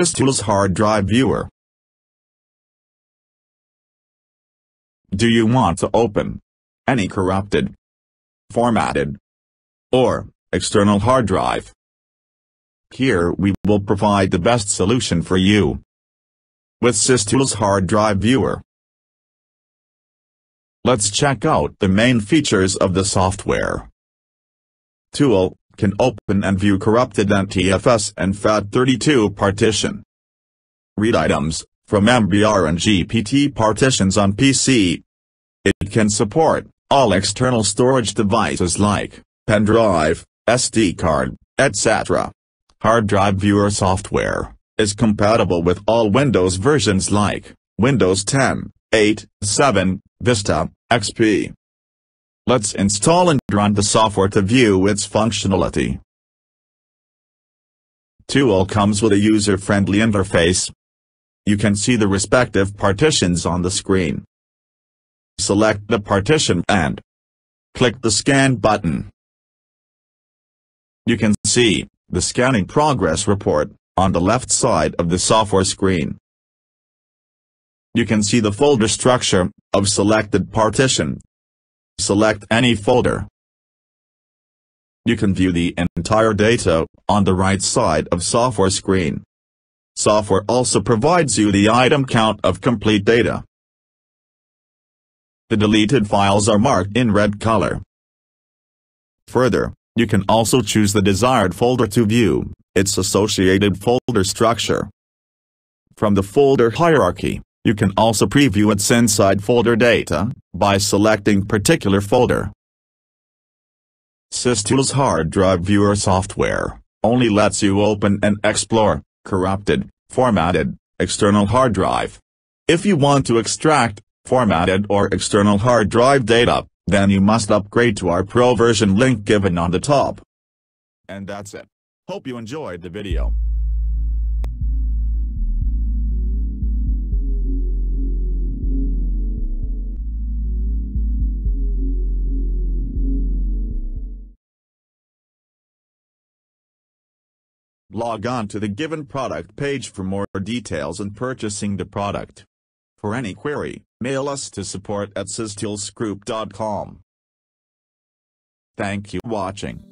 SysTools Hard Drive Viewer. Do you want to open any corrupted, formatted, or external hard drive? Here we will provide the best solution for you with SysTools Hard Drive Viewer. Let's check out the main features of the software. Tool can open and view corrupted NTFS and FAT32 partition. Read items from MBR and GPT partitions on PC. It can support all external storage devices like pen drive, SD card, etc. Hard Drive Viewer software is compatible with all Windows versions like Windows 10, 8, 7, Vista, XP. Let's install and run the software to view its functionality. Tool comes with a user-friendly interface. You can see the respective partitions on the screen. Select the partition and click the Scan button. You can see the scanning progress report on the left side of the software screen. You can see the folder structure of selected partition. Select any folder. You can view the entire data on the right side of software screen. Software also provides you the item count of complete data. The deleted files are marked in red color. Further, you can also choose the desired folder to view its associated folder structure. From the folder hierarchy, you can also preview its inside folder data by selecting particular folder. SysTools Hard Drive Viewer software only lets you open and explore corrupted, formatted, external hard drive. If you want to extract formatted or external hard drive data, then you must upgrade to our Pro version link given on the top. And that's it. Hope you enjoyed the video. Log on to the given product page for more details on purchasing the product. For any query, mail us to support@systoolsgroup.com. Thank you for watching.